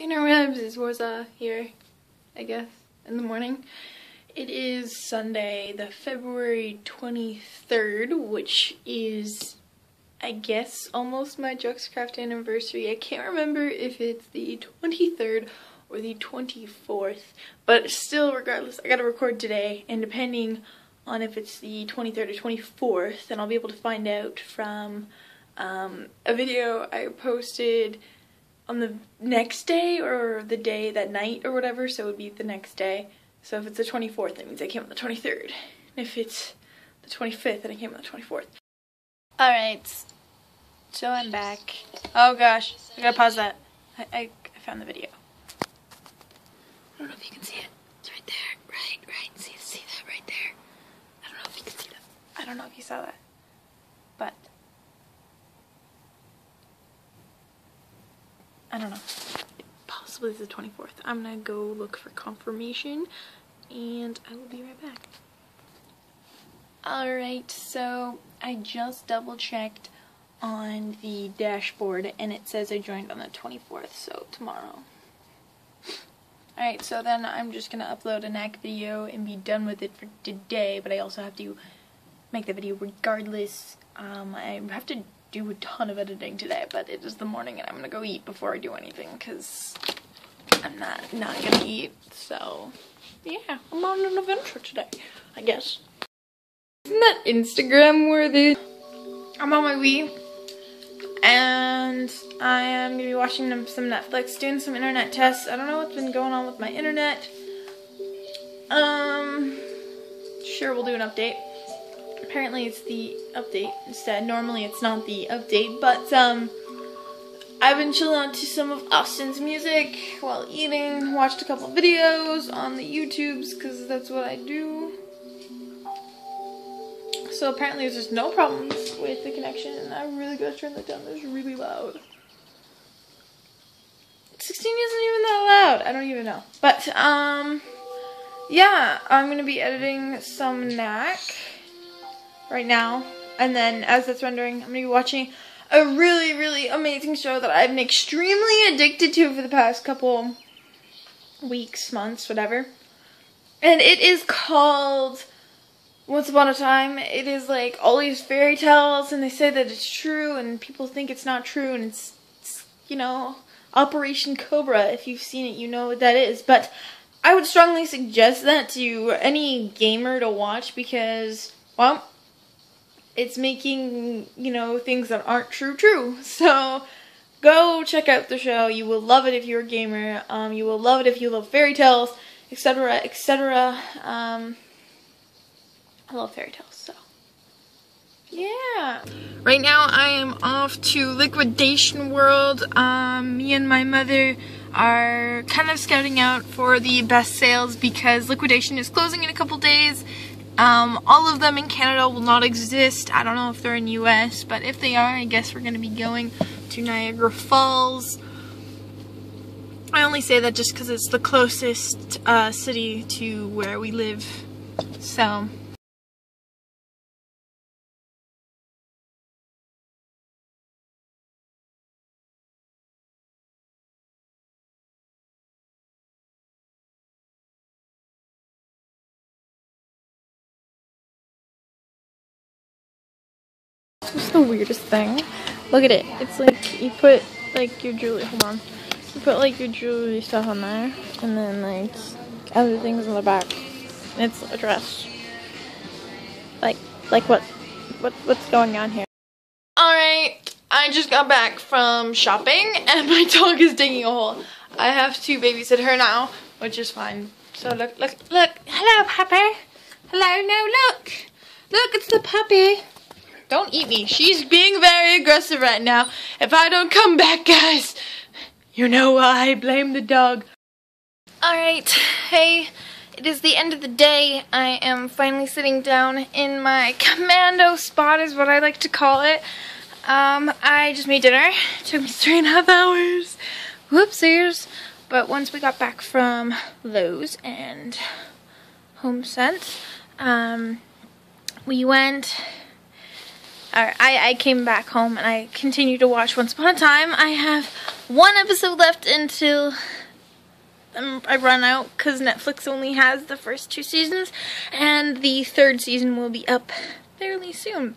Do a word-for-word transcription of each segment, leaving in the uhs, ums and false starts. Interwebs, it's Warza here, I guess, in the morning. It is Sunday, the February twenty-third, which is, I guess, almost my Juxcraft anniversary. I can't remember if it's the twenty-third or the twenty-fourth, but still, regardless, I gotta record today, and depending on if it's the twenty-third or twenty-fourth, then I'll be able to find out from um, a video I posted on the next day or the day that night or whatever, so it would be the next day. So if it's the twenty-fourth, that means I came on the twenty-third. And if it's the twenty-fifth, then I came on the twenty-fourth. Alright, so I'm back. Oh gosh, I gotta pause that. I, I, I found the video. I don't know if you can see it. It's right there. Right, right. See, see that right there? I don't know if you can see that. I don't know if you saw that. But I don't know. Possibly it's the twenty-fourth. I'm gonna go look for confirmation and I will be right back. Alright, so I just double checked on the dashboard and it says I joined on the twenty-fourth, so tomorrow. Alright, so then I'm just gonna upload a Knack video and be done with it for today, but I also have to make the video regardless. Um, I have to do a ton of editing today, but it is the morning and I'm gonna go eat before I do anything because I'm not not gonna eat, so yeah, I'm on an adventure today, I guess. Isn't that Instagram worthy? I'm on my Wii and I am gonna be watching some Netflix, doing some internet tests. I don't know what's been going on with my internet. Um sure, we'll do an update. Apparently it's the update instead. Normally it's not the update, but um, I've been chilling out to some of Austin's music while eating, watched a couple videos on the YouTubes because that's what I do. So apparently there's just no problems with the connection, and I really gotta turn that down. That's really loud. sixteen isn't even that loud. I don't even know. But um, yeah, I'm gonna be editing some Knack right now, and then as that's rendering, I'm gonna be watching a really, really amazing show that I've been extremely addicted to for the past couple weeks, months, whatever. And it is called Once Upon a Time. It is like all these fairy tales, and they say that it's true, and people think it's not true, and it's, it's you know, Operation Cobra. If you've seen it, you know what that is. But I would strongly suggest that to any gamer to watch because, well, it's making, you know, things that aren't true true. So go check out the show. You will love it if you're a gamer. Um, you will love it if you love fairy tales, et cetera, et cetera. Um, I love fairy tales, so yeah. Right now I am off to Liquidation World. Um, me and my mother are kind of scouting out for the best sales because Liquidation is closing in a couple days. Um, all of them in Canada will not exist. I don't know if they're in U S, but if they are, I guess we're going to be going to Niagara Falls. I only say that just because it's the closest uh, city to where we live, so. It's the weirdest thing. Look at it. It's like you put like your jewelry. Hold on. You put like your jewelry stuff on there, and then like other things on the back. It's a dress. Like, like what, what, what's going on here? All right. I just got back from shopping, and my dog is digging a hole. I have to babysit her now, which is fine. So look, look, look. Hello, puppy. Hello. No, look. Look, it's the puppy. Don't eat me. She's being very aggressive right now. If I don't come back, guys, you know why. I blame the dog. Alright, hey, it is the end of the day. I am finally sitting down in my commando spot is what I like to call it. Um, I just made dinner. It took me three and a half hours. Whoopsies. But once we got back from Lowe's and Home Sense, um, we went Or I, I came back home and I continued to watch Once Upon a Time. I have one episode left until I run out, because Netflix only has the first two seasons, and the third season will be up fairly soon.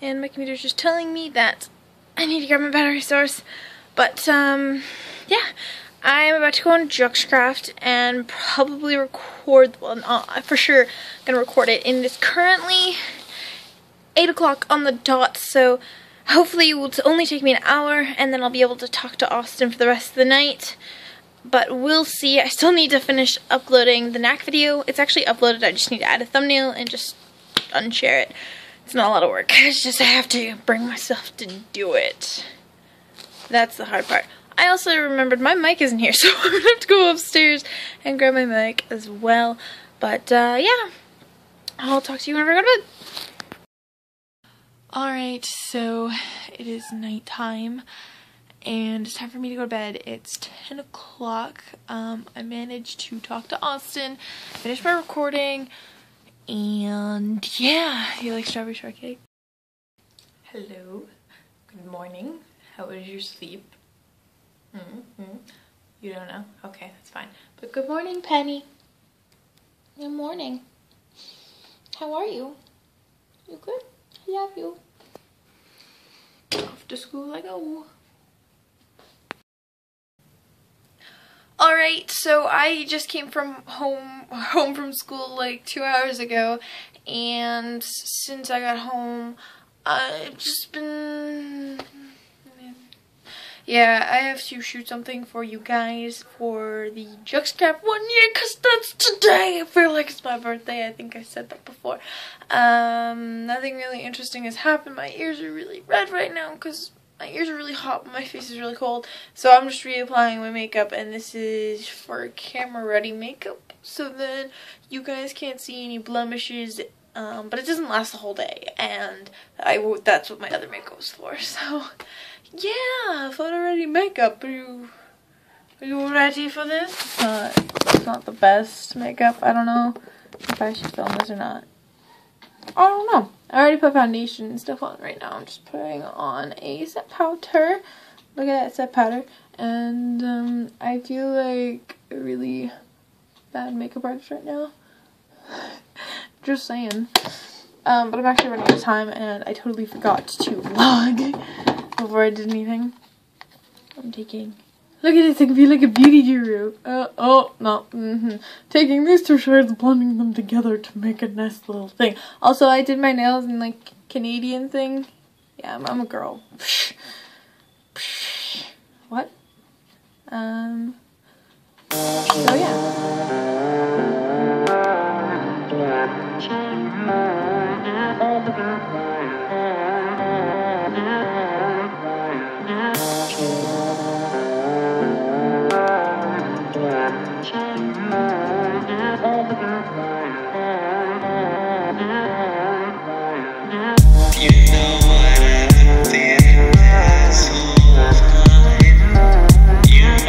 And my computer's just telling me that I need to grab my battery source. But um, yeah, I'm about to go on Juxcraft and probably record, well, not, for sure, I'm gonna record it. And it's currently eight o'clock on the dot, so hopefully it will only take me an hour, and then I'll be able to talk to Austin for the rest of the night. But we'll see. I still need to finish uploading the Knack video. It's actually uploaded, I just need to add a thumbnail and just unshare it. It's not a lot of work, it's just I have to bring myself to do it. That's the hard part. I also remembered my mic isn't here, so I'm gonna have to go upstairs and grab my mic as well. But uh, yeah, I'll talk to you whenever I go to bed. Alright, so it is nighttime, and it's time for me to go to bed. It's ten o'clock. Um, I managed to talk to Austin, finish my recording, and yeah. You like strawberry shortcake? Hello. Good morning. How was your sleep? Mm-hmm. You don't know? Okay, that's fine. But good morning, Penny. Good morning. How are you? You good? I love you. Off to school I go. Alright, so I just came from home, home from school like two hours ago, and since I got home, I've just been, yeah, I have to shoot something for you guys for the Juxcraft one year, because that's today. I feel like it's my birthday, I think I said that before. Um, nothing really interesting has happened. My ears are really red right now, because my ears are really hot, but my face is really cold, so I'm just reapplying my makeup, and this is for camera ready makeup, so then you guys can't see any blemishes, um, but it doesn't last the whole day, and I w that's what my other makeup was for, so yeah, photo ready makeup. Are you, are you ready for this? It's not, it's not the best makeup. I don't know if I should film this or not. I don't know. I already put foundation and stuff on right now. I'm just putting on a set powder. Look at that set powder. And um, I feel like a really bad makeup artist right now. Just saying. Um, but I'm actually running out of time, and I totally forgot to vlog before I did anything. I'm taking, look at this, it can be like a beauty guru. Uh, oh, no. Mm-hmm. Taking these two shards, blending them together to make a nice little thing. Also, I did my nails in like Canadian thing. Yeah, I'm, I'm a girl. What? Um. So, yeah. You know what I feel, you know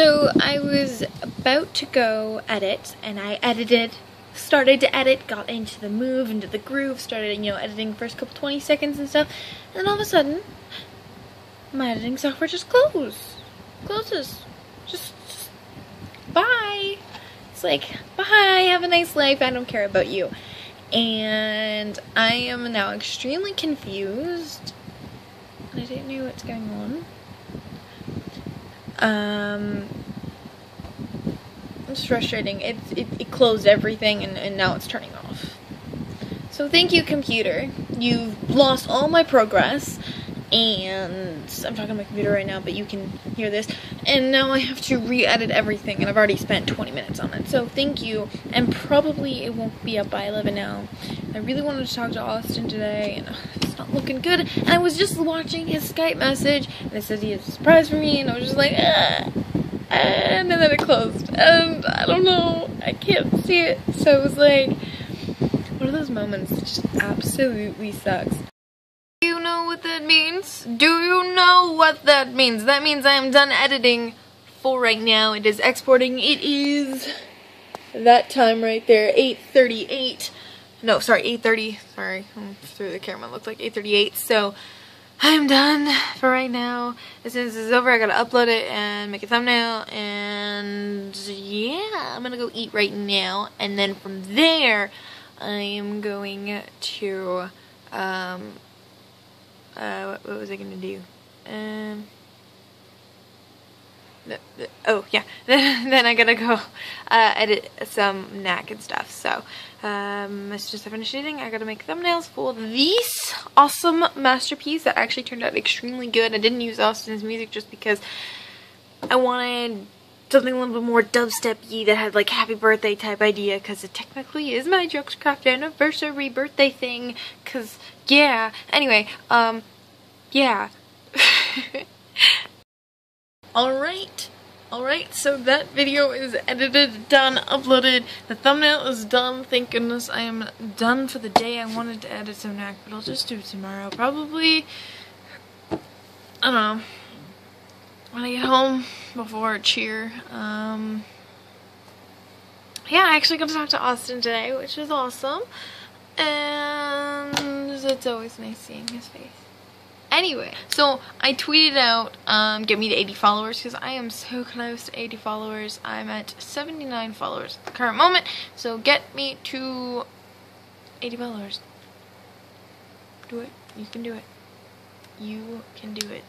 So I was about to go edit, and I edited, started to edit, got into the move, into the groove, started, you know, editing the first couple twenty seconds and stuff, and then all of a sudden, my editing software just closed. Closes. Just, just, bye. It's like, bye, have a nice life, I don't care about you. And I am now extremely confused. I don't know what's going on. Um, it's frustrating. It, it, it closed everything, and, and now it's turning off. So thank you, computer. You've lost all my progress. And I'm talking to my computer right now, but you can hear this. And now I have to re-edit everything, and I've already spent twenty minutes on it. So thank you, and probably it won't be up by eleven now. I really wanted to talk to Austin today, and it's not looking good. And I was just watching his Skype message, and it said he had a surprise for me, and I was just like, ah, and then it closed. And I don't know, I can't see it. So it was like one of those moments that just absolutely sucks. Do you know what that means? Do you know what that means? That means I am done editing for right now. It is exporting. It is that time right there, eight thirty-eight. No, sorry, eight thirty. Sorry, I'm through the camera. It looked like eight thirty-eight. So I'm done for right now. As soon as this is over, I gotta upload it and make a thumbnail. And yeah, I'm gonna go eat right now. And then from there, I am going to... Um, Uh, what, what was I gonna do? Um, the, the, oh, yeah. Then I gotta go uh, edit some Knack and stuff. So, um, as soon as I finish eating, I gotta make thumbnails for this awesome masterpiece that actually turned out extremely good. I didn't use Austin's music just because I wanted something a little bit more dubstep-y that had, like, happy birthday type idea, because it technically is my Juxcraft anniversary birthday thing, because, yeah. Anyway, um, yeah. Alright, alright, so that video is edited, done, uploaded, the thumbnail is done, thank goodness I am done for the day. I wanted to edit some Knack, but I'll just do it tomorrow, probably, I don't know. When I get home before cheer, um, yeah, I actually got to talk to Austin today, which was awesome, and it's always nice seeing his face. Anyway, so I tweeted out, um, get me to eighty followers, because I am so close to eighty followers. I'm at seventy-nine followers at the current moment, so get me to eighty followers. Do it. You can do it. You can do it.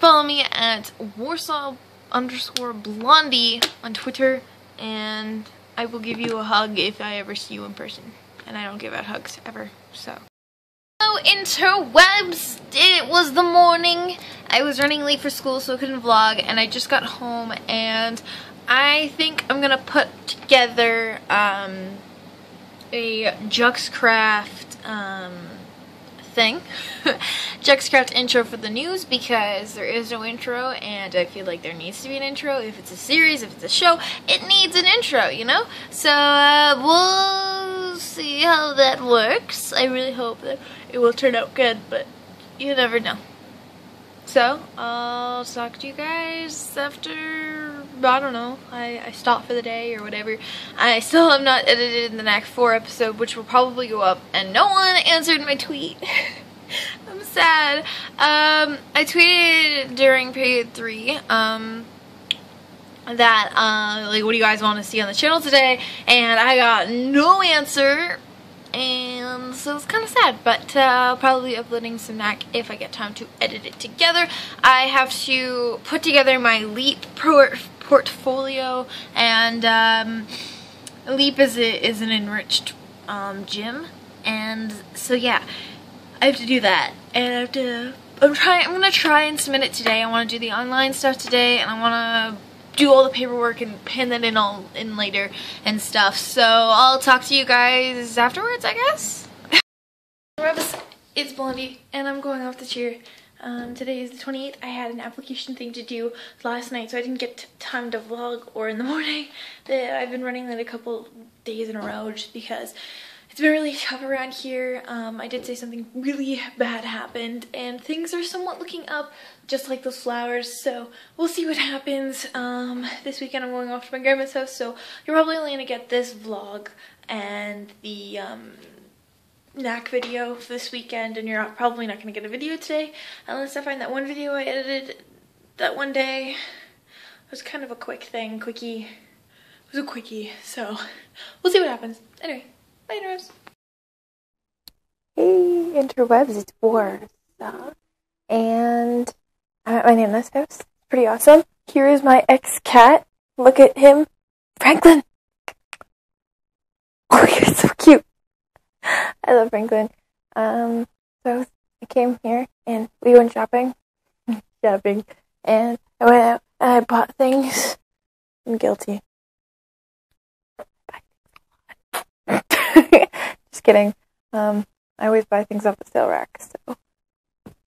Follow me at Warsaw underscore Blondie on Twitter, and I will give you a hug if I ever see you in person. And I don't give out hugs ever, so. Hello, interwebs! It was the morning. I was running late for school, so I couldn't vlog, and I just got home, and I think I'm gonna put together um, a Juxcraft um, thing. Juxcraft intro for the news, because there is no intro, and I feel like there needs to be an intro. If it's a series, if it's a show, it needs an intro, you know? So uh, we'll see how that works. I really hope that it will turn out good, but you never know. So I'll talk to you guys after, I don't know, I, I stopped for the day or whatever. I still have not edited the Knack four episode, which will probably go up, and no one answered my tweet. I'm sad. Um, I tweeted during period three um, that, uh, like, what do you guys want to see on the channel today? And I got no answer. And so it's kind of sad, but uh, probably uploading some Knack if I get time to edit it together. I have to put together my Leap port portfolio, and um, Leap is a, is an enriched um, gym, and so yeah, I have to do that, and I have to. I'm trying. I'm gonna try and submit it today. I want to do the online stuff today, and I want to do all the paperwork and pin that in all in later and stuff. So I'll talk to you guys afterwards, I guess. It's Blondie, and I'm going off to cheer. Um, today is the twenty-eighth. I had an application thing to do last night, so I didn't get time to vlog or in the morning. I've been running late a couple days in a row just because It's been really tough around here. Um, I did say something really bad happened, and things are somewhat looking up, just like those flowers, so we'll see what happens. Um, this weekend I'm going off to my grandma's house, so you're probably only going to get this vlog and the um, Knack video for this weekend, and you're not, probably not going to get a video today, unless I find that one video I edited that one day. It was kind of a quick thing, quickie. It was a quickie, so we'll see what happens. Anyway. Bye, interwebs. Hey, interwebs, it's War. Uh, and I'm at my Nana's house. It's pretty awesome. Here is my ex-cat. Look at him. Franklin! Oh, you're so cute. I love Franklin. Um, so I came here and we went shopping. shopping. And I went out and I bought things. I'm guilty. Just kidding. Um, I always buy things off the sale rack, so.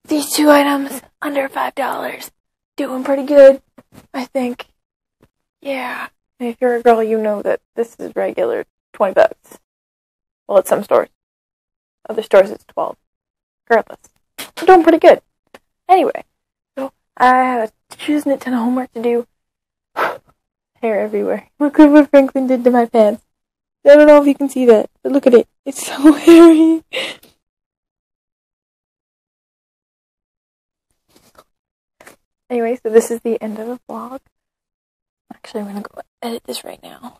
These two items, under five dollars. Doing pretty good, I think. Yeah. And if you're a girl, you know that this is regular twenty bucks. Well, at some stores. Other stores, it's twelve. Regardless. I'm doing pretty good. Anyway. So, I have a choosing a ton of homework to do. Hair everywhere. Look at what Franklin did to my pants. I don't know if you can see that, but look at it. It's so hairy. Anyway, so this is the end of the vlog. Actually, I'm going to go edit this right now.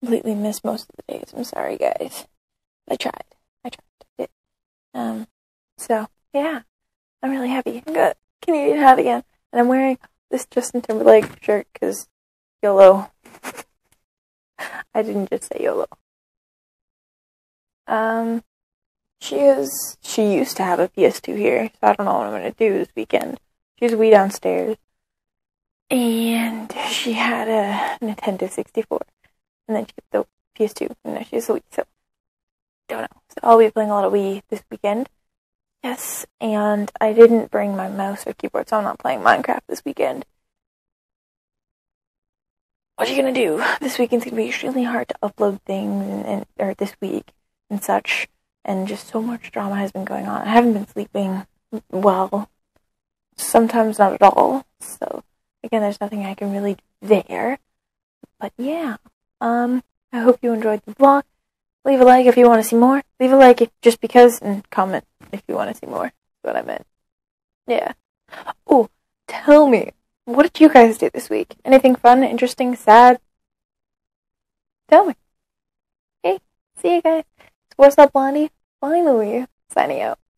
Completely missed most of the days. I'm sorry, guys. I tried. I tried. It. Um, so, yeah. I'm really happy. I got a Canadian hat again. And I'm wearing this Justin Timberlake shirt because YOLO. I didn't just say YOLO. Um, she is, she used to have a P S two here, so I don't know what I'm going to do this weekend. She's way downstairs. And she had a Nintendo sixty-four. And then she got the P S two, and now she has a Wii, so don't know. So I'll be playing a lot of Wii this weekend. Yes, and I didn't bring my mouse or keyboard, so I'm not playing Minecraft this weekend. What are you gonna do? This weekend's gonna be extremely hard to upload things, and, and or this week and such, and just so much drama has been going on. I haven't been sleeping well, sometimes not at all. So again, there's nothing I can really do there. But yeah, um, I hope you enjoyed the vlog. Leave a like if you want to see more. Leave a like if, just because, and comment if you want to see more. That's what I meant. Yeah. Oh, tell me. What did you guys do this week? Anything fun, interesting, sad? Tell me. Hey, see you guys. It's What's Up Blondie, finally signing out.